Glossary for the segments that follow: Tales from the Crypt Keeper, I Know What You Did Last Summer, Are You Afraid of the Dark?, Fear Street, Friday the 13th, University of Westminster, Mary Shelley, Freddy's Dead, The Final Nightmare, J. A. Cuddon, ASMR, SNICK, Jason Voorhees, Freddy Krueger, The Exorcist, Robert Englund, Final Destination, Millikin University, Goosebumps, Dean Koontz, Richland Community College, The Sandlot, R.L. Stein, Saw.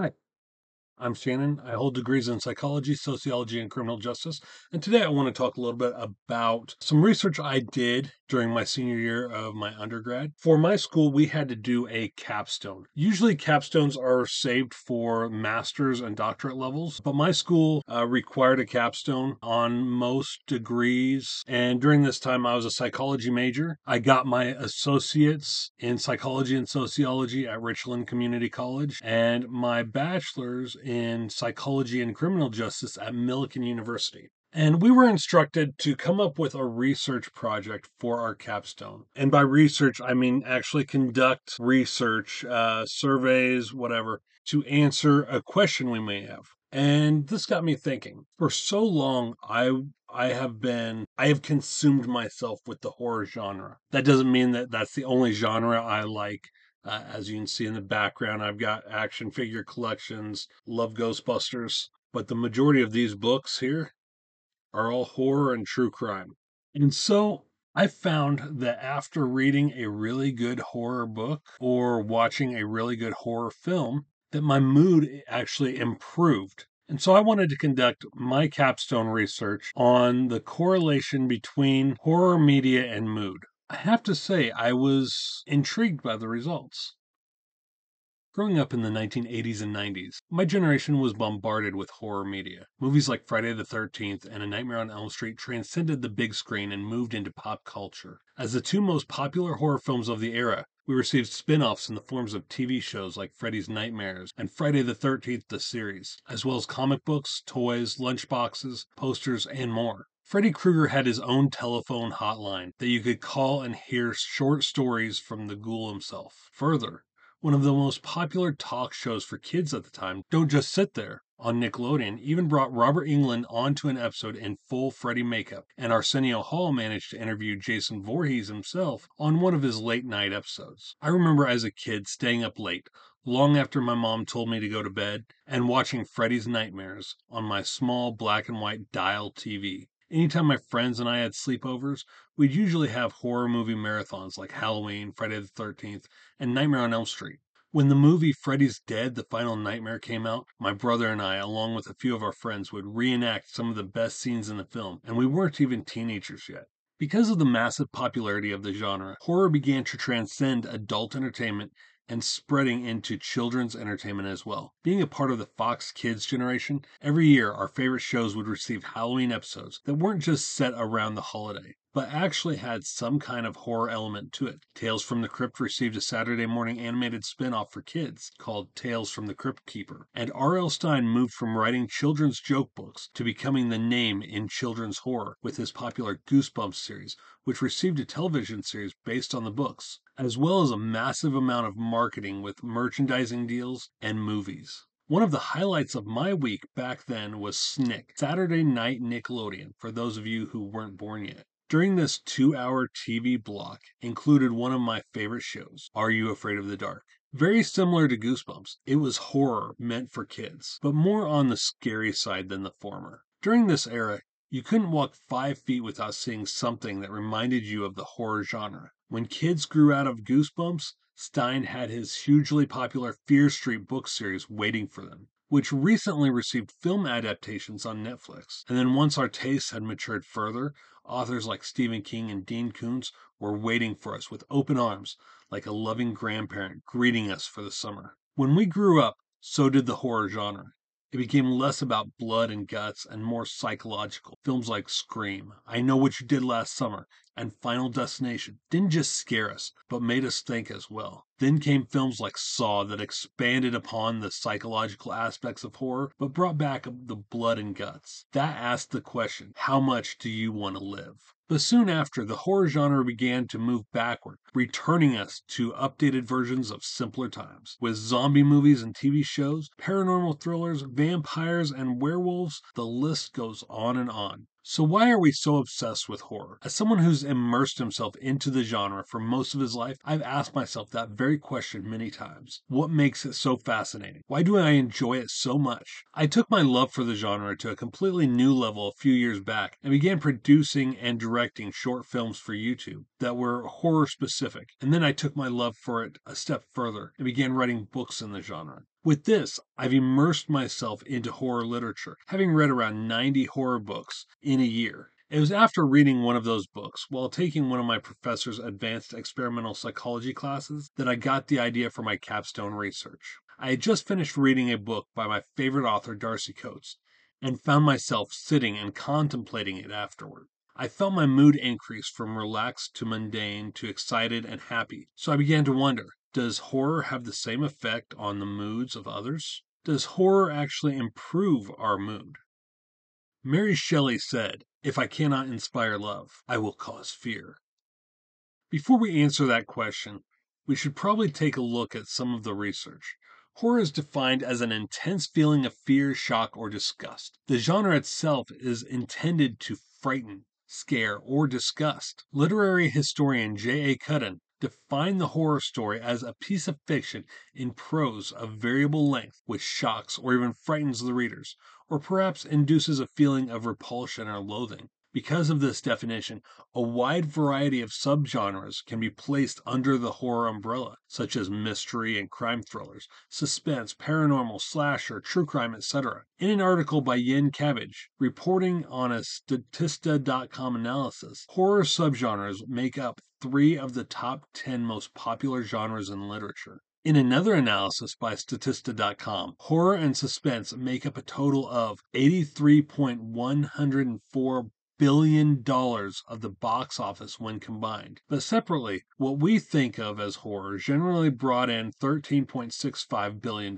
Hi, I'm Shannon. I hold degrees in psychology, sociology, and criminal justice. And today I want to talk a little bit about some research I did during my senior year of my undergrad. For my school, we had to do a capstone. Usually capstones are saved for master's and doctorate levels, but my school required a capstone on most degrees. And during this time, I was a psychology major. I got my associates in psychology and sociology at Richland Community College and my bachelor's in psychology and criminal justice at Millikin University. And we were instructed to come up with a research project for our capstone. And by research, I mean actually conduct research, surveys, whatever, to answer a question we may have. And this got me thinking. For so long, I have consumed myself with the horror genre. That doesn't mean that that's the only genre I like. As you can see in the background, I've got action figure collections, love Ghostbusters, but the majority of these books here are all horror and true crime. And so I found that after reading a really good horror book or watching a really good horror film, that my mood actually improved. And so I wanted to conduct my capstone research on the correlation between horror media and mood. I have to say, I was intrigued by the results. Growing up in the 1980s and 90s, my generation was bombarded with horror media. Movies like Friday the 13th and A Nightmare on Elm Street transcended the big screen and moved into pop culture. As the two most popular horror films of the era, we received spin-offs in the forms of TV shows like Freddy's Nightmares and Friday the 13th, the series, as well as comic books, toys, lunchboxes, posters, and more. Freddy Krueger had his own telephone hotline that you could call and hear short stories from the ghoul himself. Further, one of the most popular talk shows for kids at the time, Don't Just Sit There, on Nickelodeon, even brought Robert Englund onto an episode in full Freddy makeup, and Arsenio Hall managed to interview Jason Voorhees himself on one of his late-night episodes. I remember as a kid staying up late, long after my mom told me to go to bed, and watching Freddy's Nightmares on my small black-and-white dial TV. Anytime my friends and I had sleepovers, we'd usually have horror movie marathons like Halloween, Friday the 13th, and Nightmare on Elm Street. When the movie Freddy's Dead, The Final Nightmare came out, my brother and I, along with a few of our friends, would reenact some of the best scenes in the film, and we weren't even teenagers yet. Because of the massive popularity of the genre, horror began to transcend adult entertainment and spreading into children's entertainment as well. Being a part of the Fox Kids generation, every year our favorite shows would receive Halloween episodes that weren't just set around the holiday, but actually had some kind of horror element to it. Tales from the Crypt received a Saturday morning animated spin-off for kids called Tales from the Crypt Keeper, and R.L. Stein moved from writing children's joke books to becoming the name in children's horror with his popular Goosebumps series, which received a television series based on the books, as well as a massive amount of marketing with merchandising deals and movies. One of the highlights of my week back then was SNICK, Saturday Night Nickelodeon, for those of you who weren't born yet. During this 2-hour TV block included one of my favorite shows, Are You Afraid of the Dark? Very similar to Goosebumps, it was horror meant for kids, but more on the scary side than the former. During this era, you couldn't walk 5 feet without seeing something that reminded you of the horror genre. When kids grew out of Goosebumps, Stein had his hugely popular Fear Street book series waiting for them, which recently received film adaptations on Netflix. And then once our tastes had matured further, authors like Stephen King and Dean Koontz were waiting for us with open arms, like a loving grandparent greeting us for the summer. When we grew up, so did the horror genre. It became less about blood and guts and more psychological. Films like Scream, I Know What You Did Last Summer, and Final Destination didn't just scare us, but made us think as well. Then came films like Saw that expanded upon the psychological aspects of horror, but brought back the blood and guts. That asked the question, how much do you want to live? But soon after, the horror genre began to move backward, returning us to updated versions of simpler times. With zombie movies and TV shows, paranormal thrillers, vampires, and werewolves, the list goes on and on. So why are we so obsessed with horror? As someone who's immersed himself into the genre for most of his life, I've asked myself that very question many times. What makes it so fascinating? Why do I enjoy it so much? I took my love for the genre to a completely new level a few years back and began producing and directing short films for YouTube that were horror specific. And then I took my love for it a step further and began writing books in the genre. With this, I've immersed myself into horror literature, having read around 90 horror books in a year. It was after reading one of those books, while taking one of my professor's advanced experimental psychology classes, that I got the idea for my capstone research. I had just finished reading a book by my favorite author, Darcy Coates, and found myself sitting and contemplating it afterward. I felt my mood increase from relaxed to mundane to excited and happy, so I began to wonder, does horror have the same effect on the moods of others? Does horror actually improve our mood? Mary Shelley said, "If I cannot inspire love, I will cause fear." Before we answer that question, we should probably take a look at some of the research. Horror is defined as an intense feeling of fear, shock, or disgust. The genre itself is intended to frighten, scare, or disgust. Literary historian J. A. Cuddon define the horror story as a piece of fiction in prose of variable length, which shocks or even frightens the readers, or perhaps induces a feeling of repulsion or loathing. Because of this definition, a wide variety of subgenres can be placed under the horror umbrella, such as mystery and crime thrillers, suspense, paranormal, slasher, true crime, etc. In an article by Yen Cabbage, reporting on a Statista.com analysis, horror subgenres make up 3 of the top 10 most popular genres in literature. In another analysis by Statista.com, horror and suspense make up a total of $83.104 billion of the box office when combined. But separately, what we think of as horror generally brought in $13.65 billion,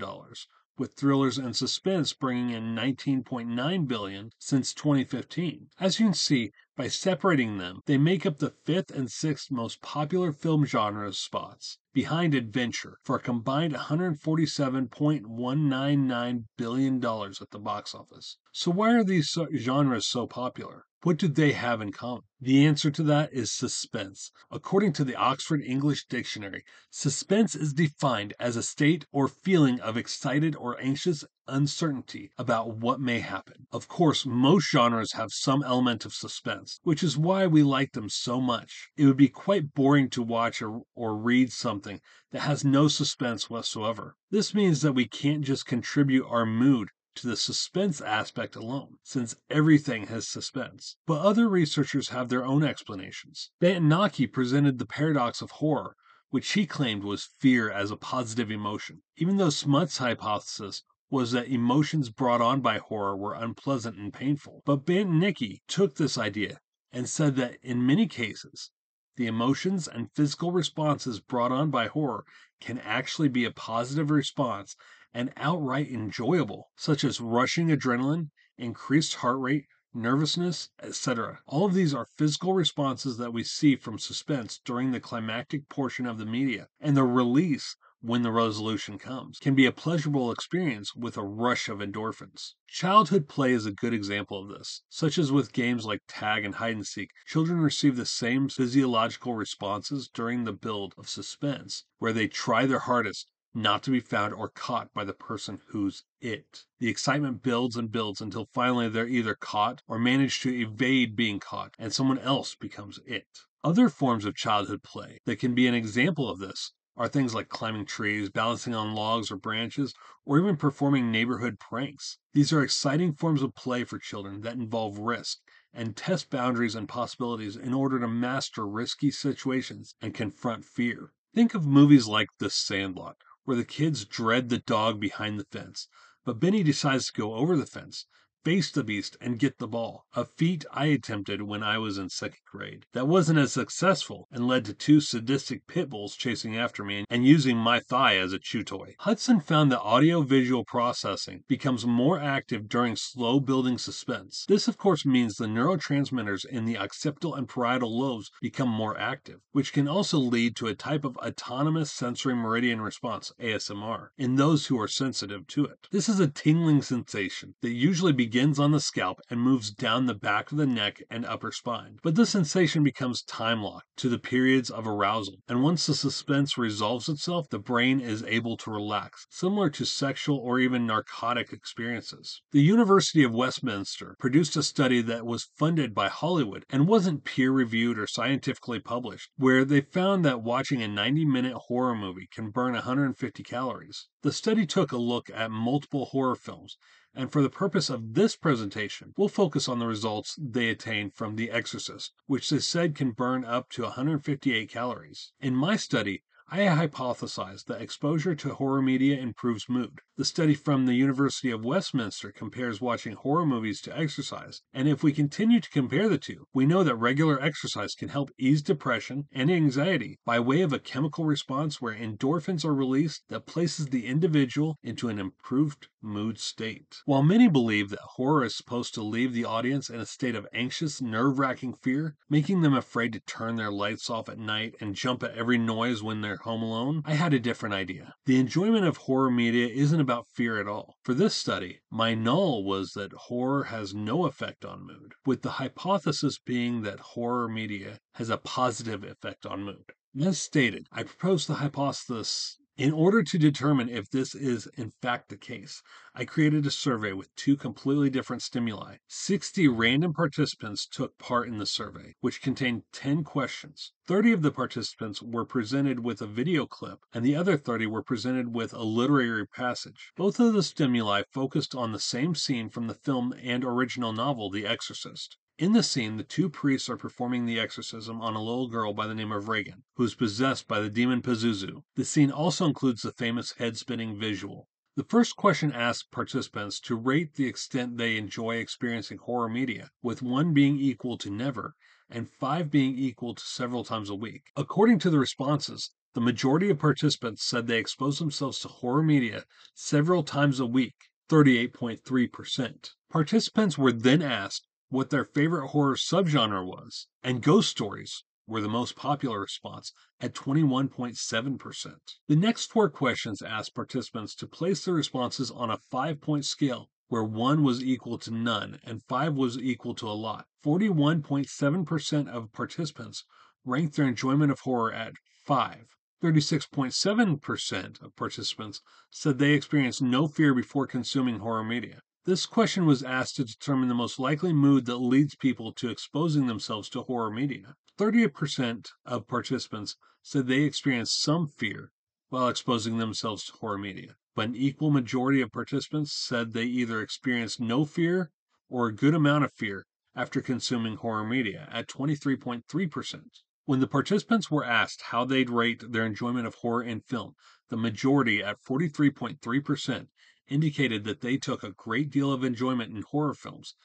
with thrillers and suspense bringing in $19.9 billion since 2015. As you can see, by separating them, they make up the 5th and 6th most popular film genre spots, behind adventure, for a combined $147.199 billion at the box office. So why are these genres so popular? What do they have in common? The answer to that is suspense. According to the Oxford English Dictionary, suspense is defined as a state or feeling of excited or anxious uncertainty about what may happen. Of course, most genres have some element of suspense, which is why we like them so much. It would be quite boring to watch or read something that has no suspense whatsoever. This means that we can't just contribute our mood to the suspense aspect alone, since everything has suspense. But other researchers have their own explanations. Bantinaki presented the paradox of horror, which he claimed was fear as a positive emotion, even though Smut's hypothesis was that emotions brought on by horror were unpleasant and painful. But Bantinaki took this idea and said that in many cases, the emotions and physical responses brought on by horror can actually be a positive response and outright enjoyable, such as rushing adrenaline, increased heart rate, nervousness, etc. All of these are physical responses that we see from suspense during the climactic portion of the media, and the release, when the resolution comes, can be a pleasurable experience with a rush of endorphins. Childhood play is a good example of this. Such as with games like tag and hide and seek, children receive the same physiological responses during the build of suspense, where they try their hardest not to be found or caught by the person who's it. The excitement builds and builds until finally they're either caught or manage to evade being caught, and someone else becomes it. Other forms of childhood play that can be an example of this are things like climbing trees, balancing on logs or branches, or even performing neighborhood pranks. These are exciting forms of play for children that involve risk and test boundaries and possibilities in order to master risky situations and confront fear. Think of movies like The Sandlot, where the kids dread the dog behind the fence, but Benny decides to go over the fence, face the beast, and get the ball, a feat I attempted when I was in 2nd grade. That wasn't as successful and led to 2 sadistic pit bulls chasing after me and using my thigh as a chew toy. Hudson found that audiovisual processing becomes more active during slow building suspense. This of course means the neurotransmitters in the occipital and parietal lobes become more active, which can also lead to a type of autonomous sensory meridian response, ASMR, in those who are sensitive to it. This is a tingling sensation that usually begins begins on the scalp and moves down the back of the neck and upper spine. But this sensation becomes time-locked to the periods of arousal, and once the suspense resolves itself, the brain is able to relax, similar to sexual or even narcotic experiences. The University of Westminster produced a study that was funded by Hollywood and wasn't peer-reviewed or scientifically published, where they found that watching a 90-minute horror movie can burn 150 calories. The study took a look at multiple horror films, and for the purpose of this presentation, we'll focus on the results they attained from The Exorcist, which they said can burn up to 158 calories. In my study, I hypothesized that exposure to horror media improves mood. The study from the University of Westminster compares watching horror movies to exercise, and if we continue to compare the two, we know that regular exercise can help ease depression and anxiety by way of a chemical response where endorphins are released that places the individual into an improved mood state. While many believe that horror is supposed to leave the audience in a state of anxious, nerve-wracking fear, making them afraid to turn their lights off at night and jump at every noise when they're home alone, I had a different idea. The enjoyment of horror media isn't about fear at all. For this study, my null was that horror has no effect on mood, with the hypothesis being that horror media has a positive effect on mood. As stated, I proposed the hypothesis. In order to determine if this is in fact the case, I created a survey with two completely different stimuli. 60 random participants took part in the survey, which contained 10 questions. 30 of the participants were presented with a video clip, and the other 30 were presented with a literary passage. Both of the stimuli focused on the same scene from the film and original novel, The Exorcist. In the scene, the two priests are performing the exorcism on a little girl by the name of Reagan, who is possessed by the demon Pazuzu. The scene also includes the famous head-spinning visual. The first question asked participants to rate the extent they enjoy experiencing horror media, with 1 being equal to never, and 5 being equal to several times a week. According to the responses, the majority of participants said they expose themselves to horror media several times a week, 38.3%. Participants were then asked what their favorite horror subgenre was, and ghost stories were the most popular response at 21.7%. The next 4 questions asked participants to place their responses on a 5-point scale, where 1 was equal to none and 5 was equal to a lot. 41.7% of participants ranked their enjoyment of horror at 5. 36.7% of participants said they experienced no fear before consuming horror media. This question was asked to determine the most likely mood that leads people to exposing themselves to horror media. 38% of participants said they experienced some fear while exposing themselves to horror media, but an equal majority of participants said they either experienced no fear or a good amount of fear after consuming horror media at 23.3%. When the participants were asked how they'd rate their enjoyment of horror in film, the majority at 43.3% indicated that they took a great deal of enjoyment in horror films,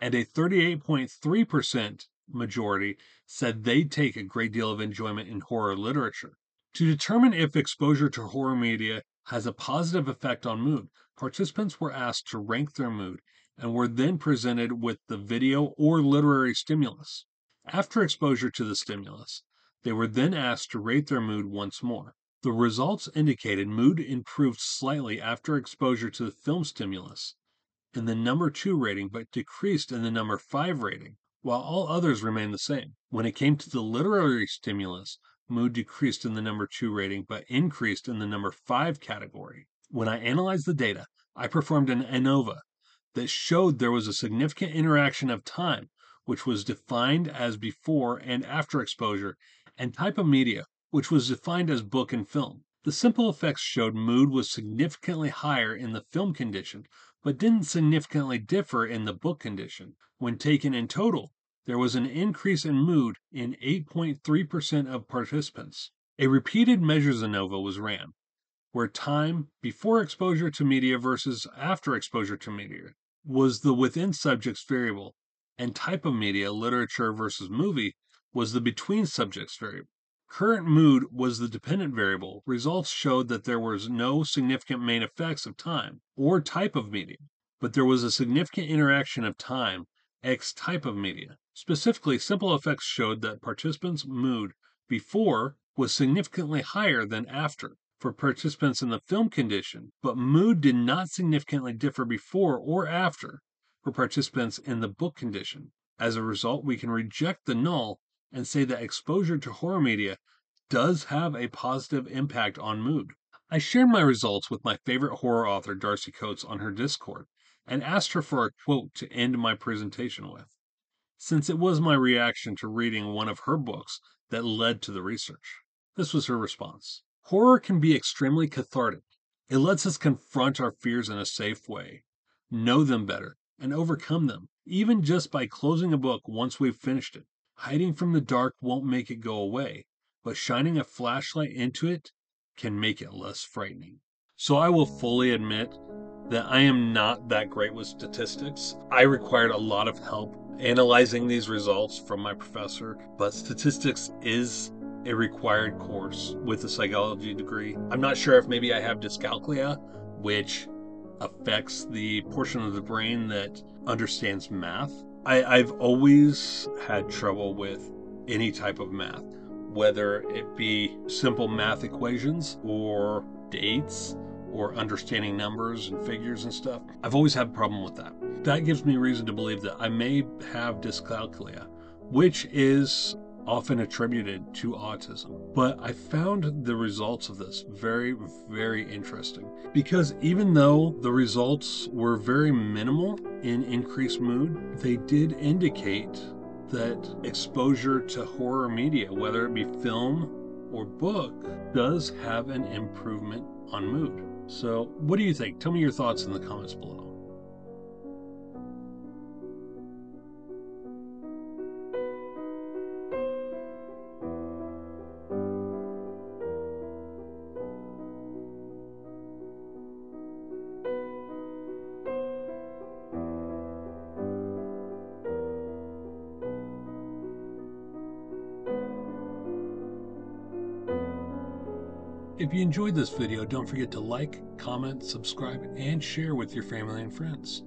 and a 38.3% majority said they take a great deal of enjoyment in horror literature. To determine if exposure to horror media has a positive effect on mood, participants were asked to rank their mood and were then presented with the video or literary stimulus. After exposure to the stimulus, they were then asked to rate their mood once more. The results indicated mood improved slightly after exposure to the film stimulus in the number 2 rating, but decreased in the number 5 rating, while all others remained the same. When it came to the literary stimulus, mood decreased in the number 2 rating, but increased in the number 5 category. When I analyzed the data, I performed an ANOVA that showed there was a significant interaction of time, which was defined as before and after exposure, and type of media, which was defined as book and film. The simple effects showed mood was significantly higher in the film condition, but didn't significantly differ in the book condition. When taken in total, there was an increase in mood in 8.3% of participants. A repeated measures ANOVA was ran, where time before exposure to media versus after exposure to media was the within subjects variable, and type of media, literature versus movie, was the between subjects variable. Current mood was the dependent variable. Results showed that there was no significant main effects of time or type of media, but there was a significant interaction of time x type of media. Specifically, simple effects showed that participants' mood before was significantly higher than after for participants in the film condition, but mood did not significantly differ before or after for participants in the book condition. As a result, we can reject the null and say that exposure to horror media does have a positive impact on mood. I shared my results with my favorite horror author, Darcy Coates, on her Discord, and asked her for a quote to end my presentation with, since it was my reaction to reading one of her books that led to the research. This was her response. Horror can be extremely cathartic. It lets us confront our fears in a safe way, know them better, and overcome them, even just by closing a book once we've finished it. Hiding from the dark won't make it go away, but shining a flashlight into it can make it less frightening. So I will fully admit that I am not that great with statistics. I required a lot of help analyzing these results from my professor, but statistics is a required course with a psychology degree. I'm not sure if maybe I have dyscalculia, which affects the portion of the brain that understands math. I've always had trouble with any type of math, whether it be simple math equations or dates or understanding numbers and figures and stuff. I've always had a problem with that. That gives me reason to believe that I may have dyscalculia, which is often attributed to autism. But I found the results of this very, very interesting, because even though the results were very minimal in increased mood, they did indicate that exposure to horror media, whether it be film or book, does have an improvement on mood. So what do you think? Tell me your thoughts in the comments below. If you enjoyed this video, don't forget to like, comment, subscribe, and share with your family and friends.